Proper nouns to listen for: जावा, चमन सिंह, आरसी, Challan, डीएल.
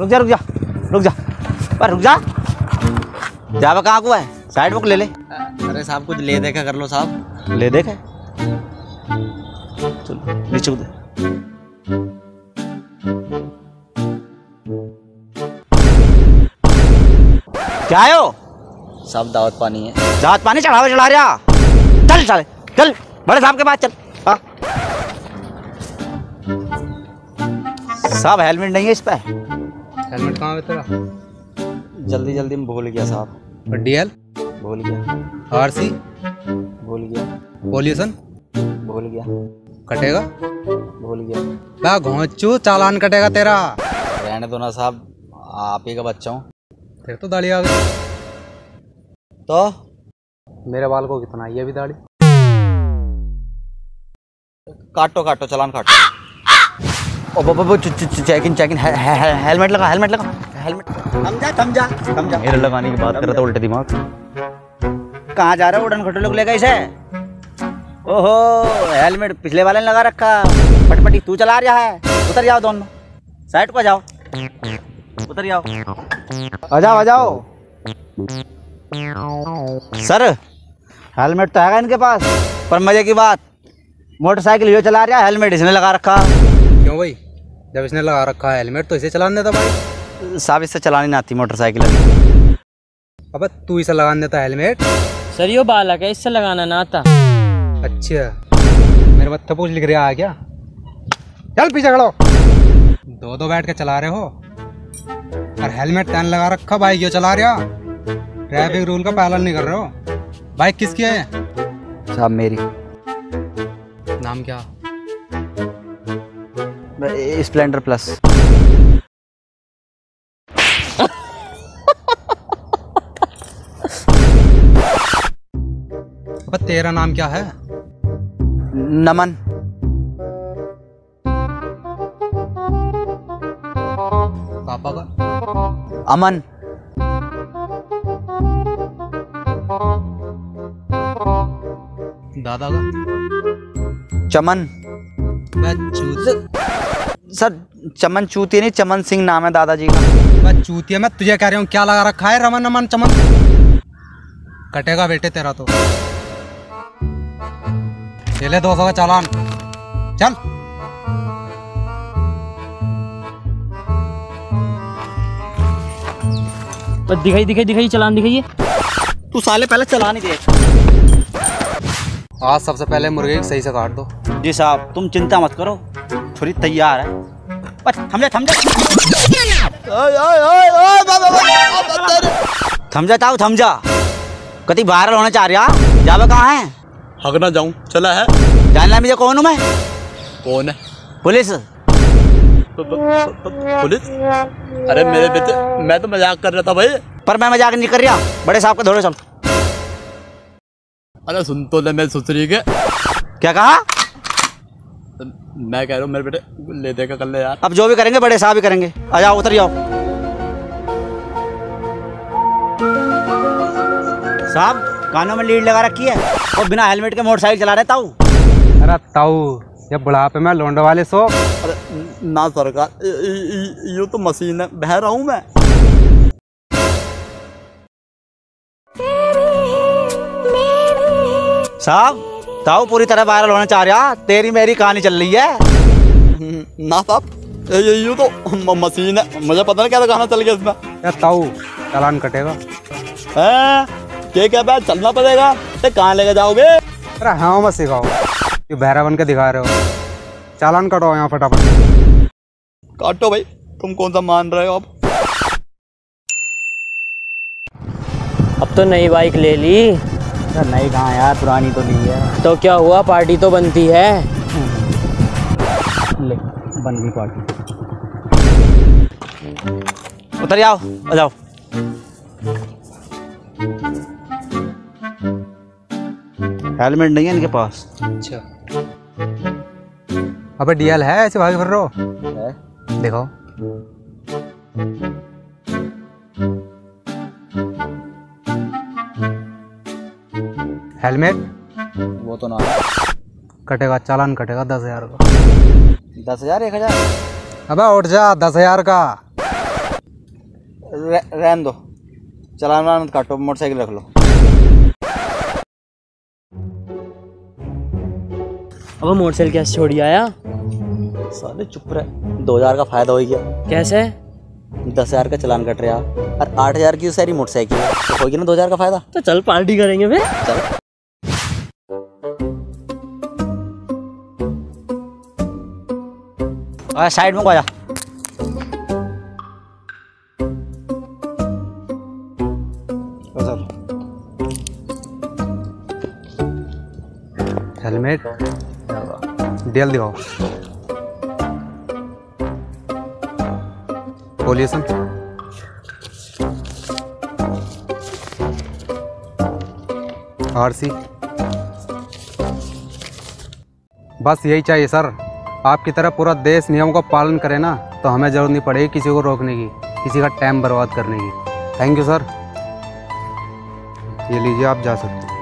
रुक जा जावा कहाँ को है, साइड बुक ले ले। अरे साहब कुछ ले देखा कर लो साहब, ले देखा चलो नीचे उधर। क्या आयो साहब? दावत पानी है, दावत पानी चढ़ावा चढ़ा रहा। चल बड़े साहब के पास चल। हाँ साहब हेलमेट नहीं है इस पर। हेलमेट कहाँ है तेरा? जल्दी में भूल गया साहब। डीएल भूल गया, आरसी भूल गया, पॉल्यूशन भूल गया, कटेगा भूल गया। बा घोंचू चालान कटेगा तेरा। रहने दो ना साहब, आप ही का बच्चा हूँ। फिर तो दाढ़ी आ गई। तो मेरे बाल को कितना ये भी दाढ़ी? काटो चालान काटो। ओ बाबा चेकिन हेलमेट लगा हेलमेट। समझा मेरे लगाने की बात कर रहा था, उल्टे दिमाग। कहाँ जा रहा है उड़न खटोले लोग लेगा इसे? ओहो हेलमेट पिछले वाले ने लगा रखा। फटफटी तू चला रहा है। उतर जाओ, दोनों साइड को जाओ, उतर जाओ। आ जाओ सर, हेलमेट तो हैगा इनके पास, पर मजे की बात मोटरसाइकिल ये चला रहा है, हेलमेट इसने लगा रखा। क्यों भाई, जब इसने लगा रखा है हेलमेट तो इसे चलाने देता भाई। साहब इससे चलानी ना आती मोटरसाइकिल। अब तू इसे लगाने देता हेलमेट? सर यो बालक है, इससे लगाना ना आता। अच्छा मेरे मत पूछ लिख रहा है क्या? चल पीछे खड़ो। दो बैठ के चला रहे हो और हेलमेट तैन लगा रखा भाई, यो चला रहा। ट्रैफिक रूल का पालन नहीं कर रहे हो। बाइक किसकी है साहब? मेरी। नाम क्या? Splendor plus. अब तेरा नाम क्या है? नमन। पापा का? अमन। दादा का? चमन। सर चमन चूतिया नहीं, चमन सिंह नाम है दादाजी का। मैं चूतिया में तुझे कह रहा हूँ, क्या लगा रखा है? रमन नमन चमन कटेगा बेटे तेरा तो। ले ले 200 का चालान, चल। बस दिखाई चालान दिखाइए। तू साले पहले चला नहीं दे। आज सबसे पहले मुर्गे सही से काट दो। जी साहब तुम चिंता मत करो, छुरी तैयार है। थमजा कति वायरल होना चाह रहा। जावा कहाँ है? हगना जाऊँ चला है। जानना मुझे कौन हूँ मैं? कौन है? पुलिस। पुलिस? अरे मेरे बेटे, मैं तो मजाक कर रहा था भाई। पर मैं मजाक नहीं कर रहा, बड़े साहब का धोरे चल। अरे सुन तो ले मेरे ससुरी के। क्या कहा? मैं कह रहा हूँ मेरे बेटे ले देगा कल ले यार। अब जो भी करेंगे बड़े साहब ही करेंगे। आ जाओ उतर जाओ। साहब कानों में लीड लगा रखी है और बिना हेलमेट के मोटरसाइकिल चला रहे ताऊ। अरे ताऊ ये बुढ़ापे में लोंडो वाले सो ना सरकार, यू तो मशीन है, बह रहा हूँ मैं। साहब ताऊ पूरी तरह वायरल होना चाह रहा, तेरी मेरी कहानी चल रही है ना साहब। ये तो मशीन है, मुझे पता नहीं क्या गाना चल गया इसमें। यार ताऊ चालान कटेगा। क्या चलना पड़ेगा? कहाँ लेके जाओगे? अरे हाँ मत सिखाओ, ये बहरा बन के दिखा रहे हो। चालान कटो यहाँ फटाफट। काटो भाई, तुम कौन सा मान रहे हो? अब तो नई बाइक ले ली। नहीं कहाँ यार, पुरानी तो नहीं है। तो क्या हुआ, पार्टी तो बनती है। ले बन गई पार्टी। उतर जाओ, आ जाओ। हेलमेट नहीं है इनके पास। अच्छा अबे डीएल है, ऐसे भागे फिर रहो। है देखो हेलमेट वो तो ना कटेगा। चालान कटेगा 10,000 का। 10,000? 1,000? अबे उठ जा, 10,000 का। रहने दो, चलान वालान मत काटो, मोटरसाइकिल रख लो। अब मोटरसाइकिल कैसे छोड़ी आया? साले चुप रहे, 2000 का फायदा हो गया। कैसे? 10000 का चलान कट रहा और 8000 की सारी मोटरसाइकिल तो हो गया ना 2000 का फायदा। तो चल पार्टी करेंगे फिर, चल। साइड में को आजा। हेलमेट डेल दिखाओ, पॉल्यूशन आरसी, बस यही चाहिए सर। आपकी तरह पूरा देश नियमों का पालन करे ना तो हमें जरूरत नहीं पड़ेगी किसी को रोकने की, किसी का टाइम बर्बाद करने की। थैंक यू सर, ये लीजिए आप जा सकते हैं।